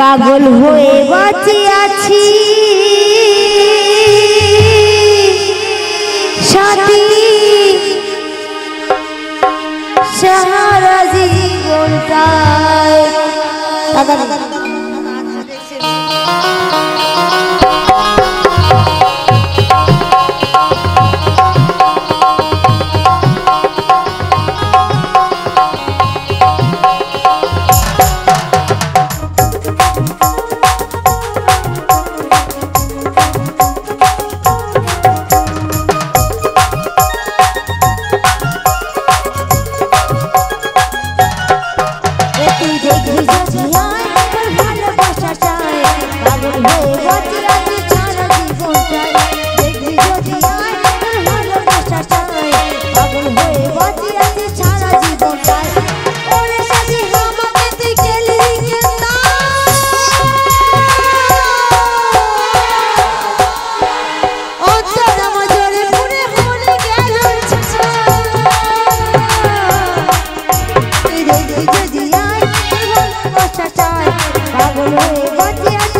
पागल हुए बाचिया छी शादी सारा जीवनटा What do you